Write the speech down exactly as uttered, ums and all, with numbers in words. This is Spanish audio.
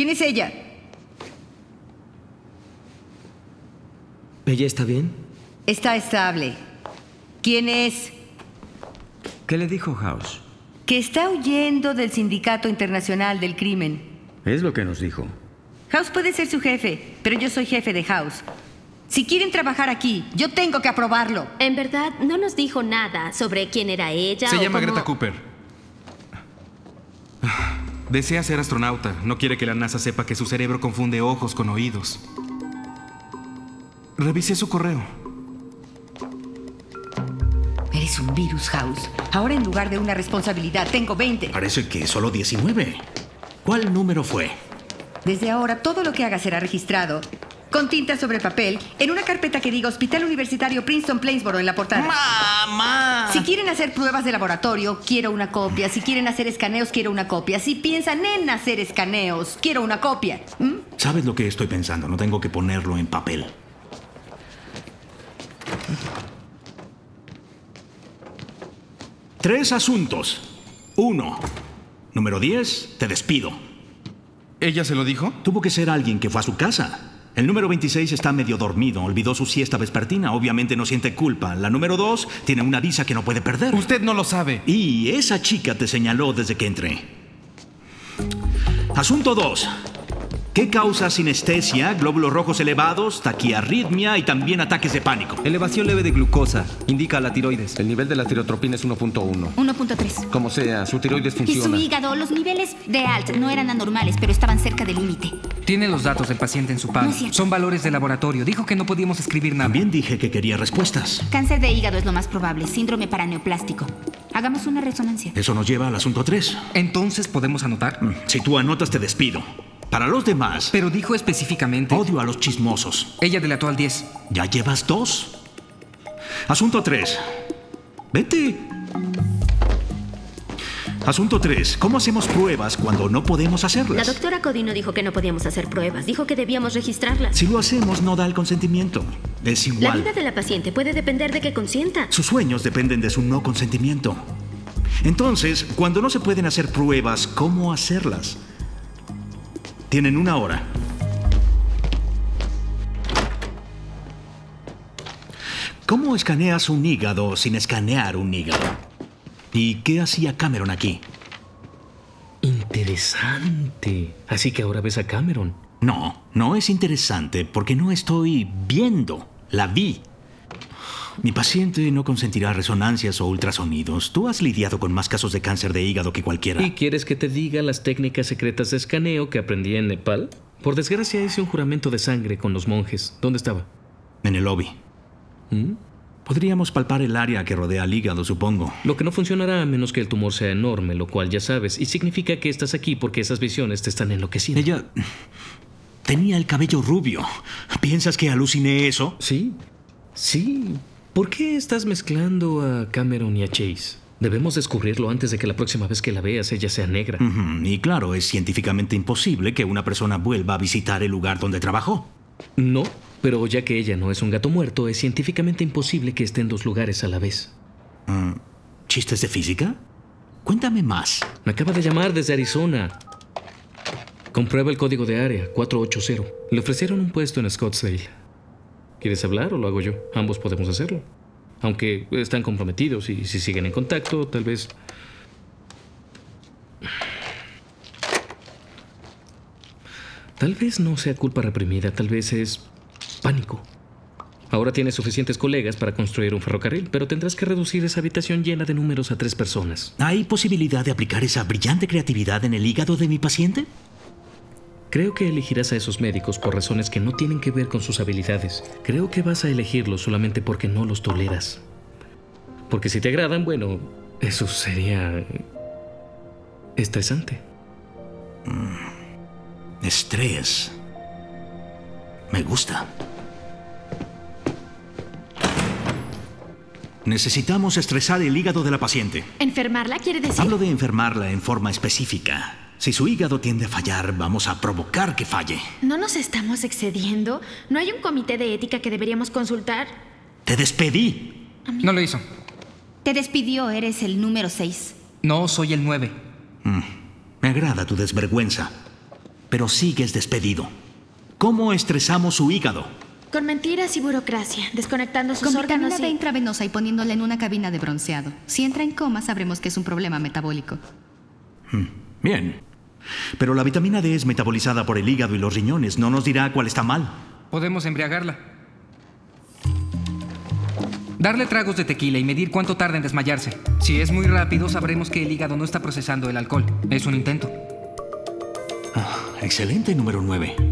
¿Quién es ella? ¿Ella está bien? Está estable. ¿Quién es? ¿Qué le dijo House? Que está huyendo del Sindicato Internacional del Crimen. Es lo que nos dijo. House puede ser su jefe, pero yo soy jefe de House. Si quieren trabajar aquí, yo tengo que aprobarlo. En verdad, no nos dijo nada sobre quién era ella. Se llama Greta Cooper. Desea ser astronauta. No quiere que la NASA sepa que su cerebro confunde ojos con oídos. Revisé su correo. Eres un virus, House. Ahora en lugar de una responsabilidad, tengo veinte. Parece que solo diecinueve. ¿Cuál número fue? Desde ahora, todo lo que haga será registrado con tinta sobre papel, en una carpeta que diga Hospital Universitario Princeton Plainsboro en la portada. ¡Mamá! Si quieren hacer pruebas de laboratorio, quiero una copia. Si quieren hacer escaneos, quiero una copia. Si piensan en hacer escaneos, quiero una copia. ¿Mm? ¿Sabes lo que estoy pensando? No tengo que ponerlo en papel. Tres asuntos. Uno. Número diez, te despido. ¿Ella se lo dijo? Tuvo que ser alguien que fue a su casa. El número veintiséis está medio dormido. Olvidó su siesta vespertina. Obviamente no siente culpa. La número dos tiene una visa que no puede perder. Usted no lo sabe. Y esa chica te señaló desde que entré. Asunto dos. ¿Qué causa sinestesia, glóbulos rojos elevados, taquiarritmia y también ataques de pánico? Elevación leve de glucosa. Indica la tiroides. El nivel de la tirotropina es uno punto uno. uno punto tres. Como sea, su tiroides funciona. Y su hígado, los niveles de A L T no eran anormales, pero estaban cerca del límite. Tiene los datos del paciente en su pan. No son valores de laboratorio. Dijo que no podíamos escribir nada. También dije que quería respuestas. Cáncer de hígado es lo más probable. Síndrome paraneoplástico. Hagamos una resonancia. Eso nos lleva al asunto tres. ¿Entonces podemos anotar? Si tú anotas, te despido. Para los demás. Pero dijo específicamente. Odio a los chismosos. Ella delató al diez. Ya llevas dos. Asunto tres. Vete. Asunto tres. ¿Cómo hacemos pruebas cuando no podemos hacerlas? La doctora Codino dijo que no podíamos hacer pruebas. Dijo que debíamos registrarlas. Si lo hacemos, no da el consentimiento. Es igual. La vida de la paciente puede depender de que consienta. Sus sueños dependen de su no consentimiento. Entonces, cuando no se pueden hacer pruebas, ¿cómo hacerlas? Tienen una hora. ¿Cómo escaneas un hígado sin escanear un hígado? ¿Y qué hacía Cameron aquí? Interesante. Así que ahora ves a Cameron. No, no es interesante porque no estoy viendo. La vi. Mi paciente no consentirá resonancias o ultrasonidos. Tú has lidiado con más casos de cáncer de hígado que cualquiera. ¿Y quieres que te diga las técnicas secretas de escaneo que aprendí en Nepal? Por desgracia hice un juramento de sangre con los monjes. ¿Dónde estaba? En el lobby. ¿Mm? Podríamos palpar el área que rodea al hígado, supongo. Lo que no funcionará a menos que el tumor sea enorme, lo cual ya sabes. Y significa que estás aquí porque esas visiones te están enloqueciendo. Ella tenía el cabello rubio. ¿Piensas que aluciné eso? Sí, sí. ¿Por qué estás mezclando a Cameron y a Chase? Debemos descubrirlo antes de que la próxima vez que la veas ella sea negra. Uh-huh. Y claro, es científicamente imposible que una persona vuelva a visitar el lugar donde trabajó. No, pero ya que ella no es un gato muerto, es científicamente imposible que esté en dos lugares a la vez. Uh, ¿Chistes de física? Cuéntame más. Me acaba de llamar desde Arizona. Comprueba el código de área, cuatro ocho cero. Le ofrecieron un puesto en Scottsdale. ¿Quieres hablar o lo hago yo? Ambos podemos hacerlo. Aunque están comprometidos y si siguen en contacto, tal vez... Tal vez no sea culpa reprimida, tal vez es pánico. Ahora tienes suficientes colegas para construir un ferrocarril, pero tendrás que reducir esa habitación llena de números a tres personas. ¿Hay posibilidad de aplicar esa brillante creatividad en el hígado de mi paciente? Creo que elegirás a esos médicos por razones que no tienen que ver con sus habilidades. Creo que vas a elegirlos solamente porque no los toleras. Porque si te agradan, bueno, eso sería... estresante. Mm. Estrés. Me gusta. Necesitamos estresar el hígado de la paciente. ¿Enfermarla quiere decir? Hablo de enfermarla en forma específica. Si su hígado tiende a fallar, vamos a provocar que falle. ¿No nos estamos excediendo? ¿No hay un comité de ética que deberíamos consultar? ¡Te despedí! No lo hizo. Te despidió, eres el número seis. No, soy el nueve. Mm, me agrada tu desvergüenza. pero sigues despedido. ¿Cómo estresamos su hígado? Con mentiras y burocracia, desconectando sus órganos. Con vitamina D intravenosa y poniéndola en una cabina de bronceado. Si entra en coma, sabremos que es un problema metabólico. Bien. Pero la vitamina D es metabolizada por el hígado y los riñones. No nos dirá cuál está mal. Podemos embriagarla. Darle tragos de tequila y medir cuánto tarda en desmayarse. Si es muy rápido, sabremos que el hígado no está procesando el alcohol. Es un intento. Ah, excelente, número nueve.